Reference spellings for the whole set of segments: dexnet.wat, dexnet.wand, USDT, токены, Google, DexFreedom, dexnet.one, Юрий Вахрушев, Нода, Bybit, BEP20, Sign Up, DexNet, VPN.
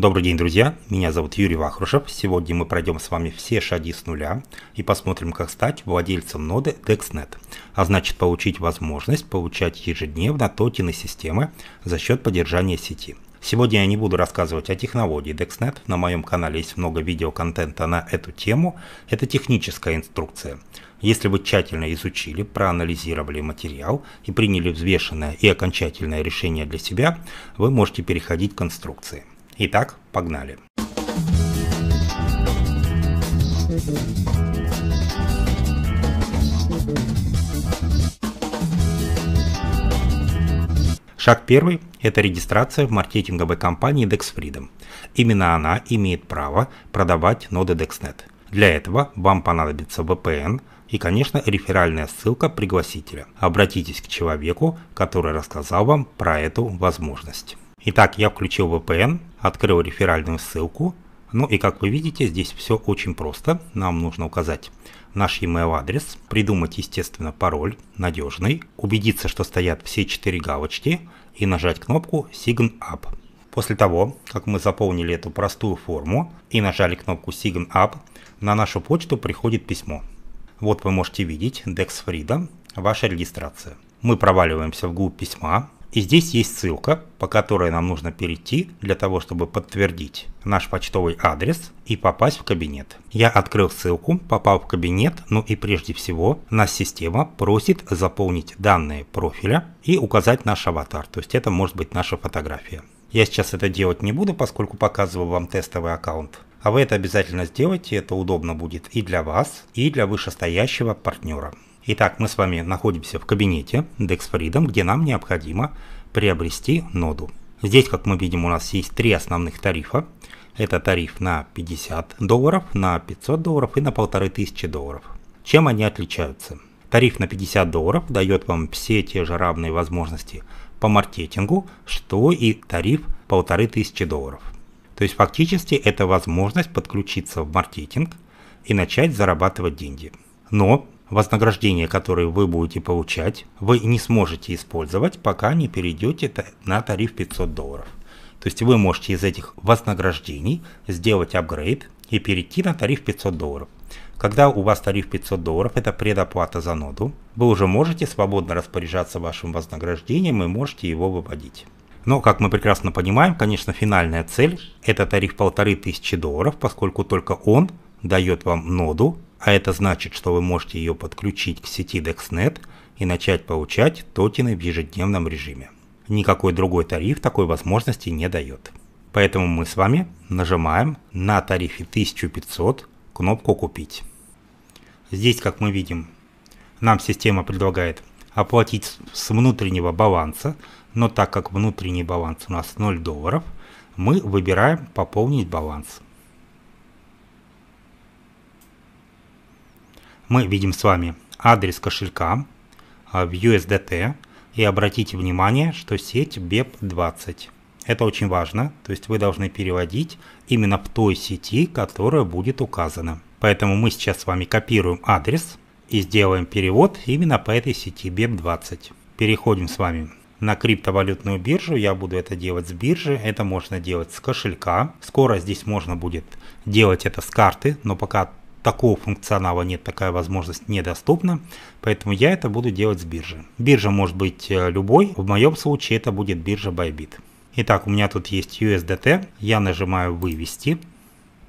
Добрый день, друзья! Меня зовут Юрий Вахрушев. Сегодня мы пройдем с вами все шаги с нуля и посмотрим, как стать владельцем ноды DexNet, а значит получить возможность получать ежедневно токены системы за счет поддержания сети. Сегодня я не буду рассказывать о технологии DexNet, на моем канале есть много видеоконтента на эту тему, это техническая инструкция. Если вы тщательно изучили, проанализировали материал и приняли взвешенное и окончательное решение для себя, вы можете переходить к инструкции. Итак, погнали. Шаг первый – это регистрация в маркетинговой компании DexFreedom. Именно она имеет право продавать ноды DexNet. Для этого вам понадобится VPN и, конечно, реферальная ссылка пригласителя. Обратитесь к человеку, который рассказал вам про эту возможность. Итак, я включил VPN, открыл реферальную ссылку. Ну и как вы видите, здесь все очень просто. Нам нужно указать наш email адрес, придумать, естественно, пароль надежный, убедиться, что стоят все 4 галочки и нажать кнопку Sign Up. После того, как мы заполнили эту простую форму и нажали кнопку Sign Up, на нашу почту приходит письмо. Вот вы можете видеть DexFreedom, ваша регистрация. Мы проваливаемся вглубь письма. И здесь есть ссылка, по которой нам нужно перейти для того, чтобы подтвердить наш почтовый адрес и попасть в кабинет. Я открыл ссылку, попал в кабинет, ну и прежде всего нас система просит заполнить данные профиля и указать наш аватар, то есть это может быть наша фотография. Я сейчас это делать не буду, поскольку показываю вам тестовый аккаунт. А вы это обязательно сделайте, это удобно будет и для вас, и для вышестоящего партнера. Итак, мы с вами находимся в кабинете DexFreedom, где нам необходимо приобрести ноду. Здесь, как мы видим, у нас есть 3 основных тарифа. Это тариф на $50, на $500 и на $1500. Чем они отличаются? Тариф на $50 дает вам все те же равные возможности по маркетингу, что и тариф $1500. То есть фактически это возможность подключиться в маркетинг и начать зарабатывать деньги. Но вознаграждение, которое вы будете получать, вы не сможете использовать, пока не перейдете на тариф $500. То есть вы можете из этих вознаграждений сделать апгрейд и перейти на тариф $500. Когда у вас тариф $500, это предоплата за ноду, вы уже можете свободно распоряжаться вашим вознаграждением и можете его выводить. Но, как мы прекрасно понимаем, конечно, финальная цель – это тариф $1500, поскольку только он дает вам ноду, а это значит, что вы можете ее подключить к сети DexNet и начать получать токены в ежедневном режиме. Никакой другой тариф такой возможности не дает. Поэтому мы с вами нажимаем на тарифе 1500 кнопку «Купить». Здесь, как мы видим, нам система предлагает оплатить с внутреннего баланса, но так как внутренний баланс у нас $0, мы выбираем «Пополнить баланс». Мы видим с вами адрес кошелька в USDT и обратите внимание, что сеть BEP20. Это очень важно, то есть вы должны переводить именно в той сети, которая будет указана. Поэтому мы сейчас с вами копируем адрес и сделаем перевод именно по этой сети BEP20. Переходим с вами на криптовалютную биржу, я буду это делать с биржи, это можно делать с кошелька. Скоро здесь можно будет делать это с карты, но пока такого функционала нет, такая возможность недоступна, поэтому я это буду делать с биржи. Биржа может быть любой, в моем случае это будет биржа Bybit. Итак, у меня тут есть USDT, я нажимаю «Вывести».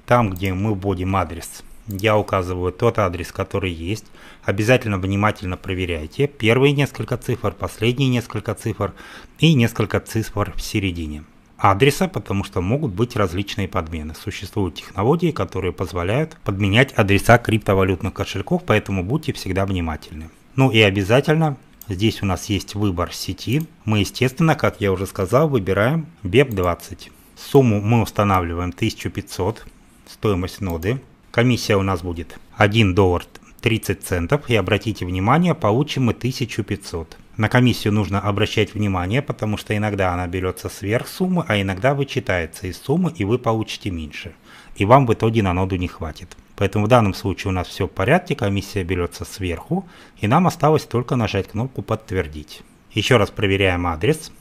Там, где мы вводим адрес, я указываю тот адрес, который есть. Обязательно внимательно проверяйте первые несколько цифр, последние несколько цифр и несколько цифр в середине адреса, потому что могут быть различные подмены. Существуют технологии, которые позволяют подменять адреса криптовалютных кошельков, поэтому будьте всегда внимательны. Ну и обязательно здесь у нас есть выбор сети. Мы, естественно, как я уже сказал, выбираем BEP20. Сумму мы устанавливаем 1500, стоимость ноды. Комиссия у нас будет $1.30, и обратите внимание, получим мы 1500. На комиссию нужно обращать внимание, потому что иногда она берется сверх суммы, а иногда вычитается из суммы, и вы получите меньше. И вам в итоге на ноду не хватит. Поэтому в данном случае у нас все в порядке, комиссия берется сверху, и нам осталось только нажать кнопку «Подтвердить». Еще раз проверяем адрес,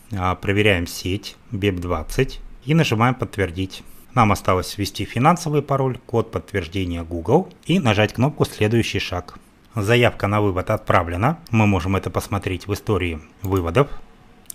проверяем сеть BEP20 и нажимаем «Подтвердить». Нам осталось ввести финансовый пароль, код подтверждения Google и нажать кнопку «Следующий шаг». Заявка на вывод отправлена. Мы можем это посмотреть в истории выводов.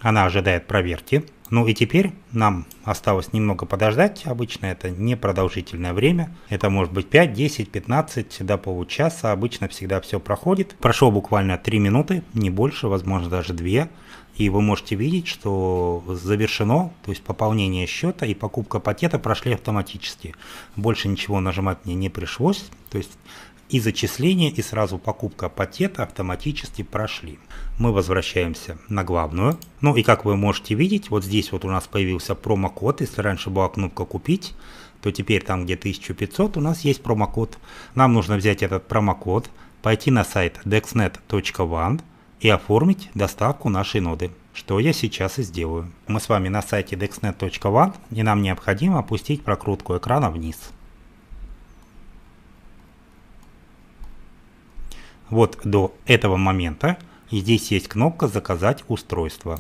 Она ожидает проверки. Ну и теперь нам осталось немного подождать. Обычно это непродолжительное время. Это может быть 5, 10, 15, до получаса. Обычно всегда все проходит. Прошло буквально 3 минуты, не больше, возможно даже 2. И вы можете видеть, что завершено, то есть пополнение счета и покупка пакета прошли автоматически. Больше ничего нажимать мне не пришлось. То есть и зачисление, и сразу покупка пакета автоматически прошли. Мы возвращаемся на главную. Ну и как вы можете видеть, вот здесь вот у нас появился промокод. Если раньше была кнопка «Купить», то теперь там, где 1500, у нас есть промокод. Нам нужно взять этот промокод, пойти на сайт dexnet.wand и оформить доставку нашей ноды, что я сейчас и сделаю. Мы с вами на сайте dexnet.one, и нам необходимо опустить прокрутку экрана вниз. Вот до этого момента, и здесь есть кнопка «Заказать устройство».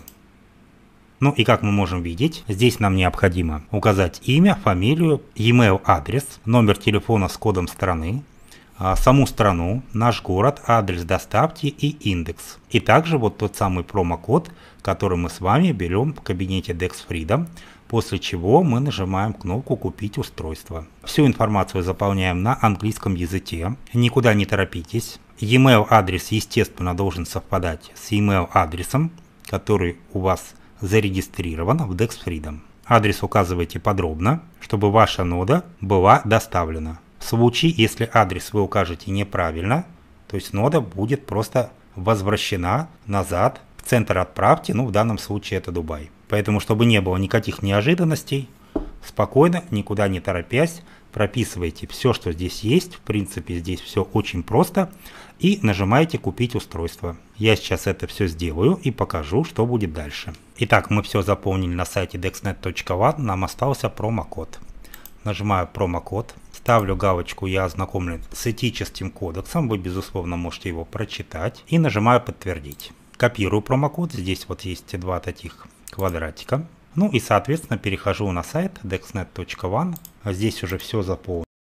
Ну и как мы можем видеть, здесь нам необходимо указать имя, фамилию, e-mail адрес, номер телефона с кодом страны, саму страну, наш город, адрес доставки и индекс. И также вот тот самый промокод, который мы с вами берем в кабинете DexFreedom, после чего мы нажимаем кнопку «Купить устройство». Всю информацию заполняем на английском языке, никуда не торопитесь. E-mail адрес, естественно, должен совпадать с e-mail адресом, который у вас зарегистрирован в DexFreedom. Адрес указывайте подробно, чтобы ваша нода была доставлена. В случае, если адрес вы укажете неправильно, то есть нода будет просто возвращена назад, в центр отправки, ну в данном случае это Дубай. Поэтому, чтобы не было никаких неожиданностей, спокойно, никуда не торопясь, прописывайте все, что здесь есть. В принципе, здесь все очень просто. И нажимаете «Купить устройство». Я сейчас это все сделаю и покажу, что будет дальше. Итак, мы все заполнили на сайте dexnet.wat. Нам остался промокод. Нажимаю промокод. Ставлю галочку «Я ознакомлен с этическим кодексом». Вы, безусловно, можете его прочитать. И нажимаю «Подтвердить». Копирую промокод. Здесь вот есть два таких квадратика. Ну и, соответственно, перехожу на сайт dexnet.one. Здесь уже все заполнено.